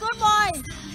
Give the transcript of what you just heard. Good boy.